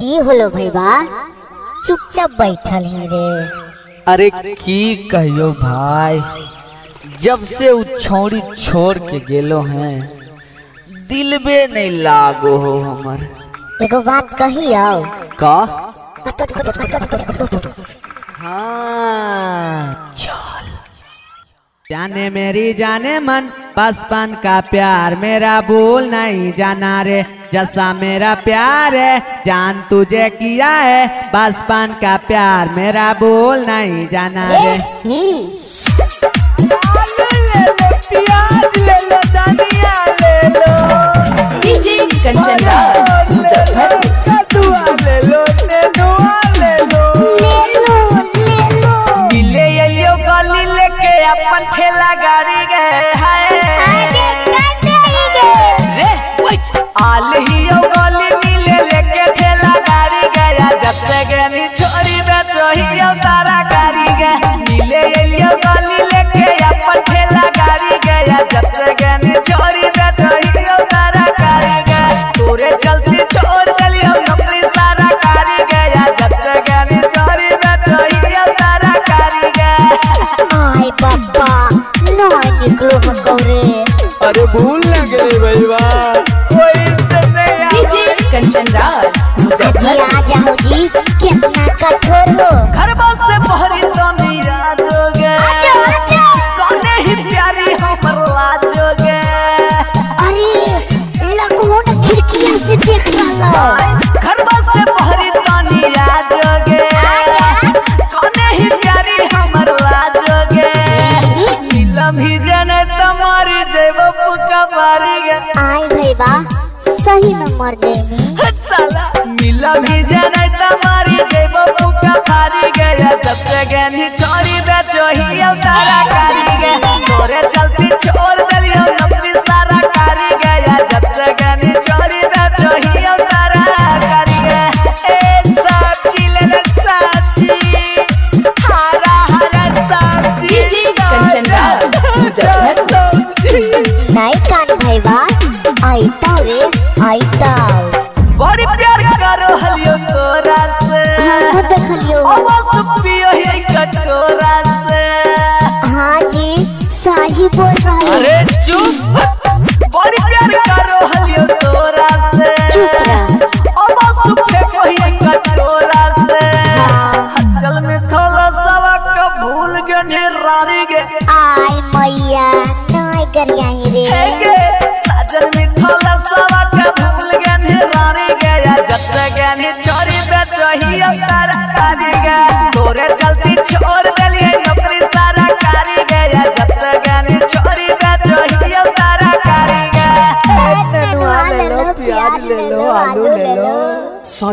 की होलो भैया, चुपचाप बैठल ही रे। अरे की कहियो भाई, जब से उ छौड़ी छोड़ के गेलो हैं दिलबे नहीं लागो हो हमर। एगो बात कही आओ का। हाँ चल जाने मेरी जाने मन, बचपन का प्यार मेरा भूल नहीं जाना रे, जैसा मेरा प्यार है जान तुझे किया है, बचपन का प्यार मेरा भूल नहीं जाना रे। अरे भूल न गई भैया, कोई से नहीं डीजे कंचनराज मुझे घर आ जाओ जी, कितना कठोर हो घर बस से बहरी तो मेरा जोगे, कौने ही प्यारी हो मरवा जोगे। अरे लगो ना खिड़कियां से देख लो, घर बस से बहरी तो मेरा जोगे, कौने ही प्यारी हो मरवा जोगे। नीलम ही जाने तुम्हारी जय आई भैया, सही नंबर देनी साला मिला भी जाने तुम्हारी जय बाबू का भारी गया, जब से गनी छोरी बेचो ही उतारा कारी गया, तोरे चलती छोड़ दलियो नपी सारा कारी गया, जब से गनी छोरी बेचो ही उतारा कारी गया। ए सब्जी ले ले सब्जी, हरा हरा सब्जी जी कंचनराज मुझे घर सब्जी नहीं कान भाई बात आईता रे आईता, बड़ी प्यार करो हलियो तोरा से, हां देख लियो अब सुपियो ही कटोरा से। हां जी सही बोल रहा है। अरे चुप, बड़ी प्यार करो हलियो तोरा से, चुप रह अब सुपे को ही कटोरा से। चल में थोड़ा सवा का भूल गयो निरारी गे, आई मैया कर जाएंगे रे के साजन मिथला सवा के भूल गने रानी गया, जब से गने छोरी पे चही उतारा कारी गया, तोरे चलती छोड़ देलिए नौकरी सारा कारी गया, जब से गने छोरी पे चही उतारा कारी गया। ननुआ ले लो, प्याज ले लो, आलू ले लो।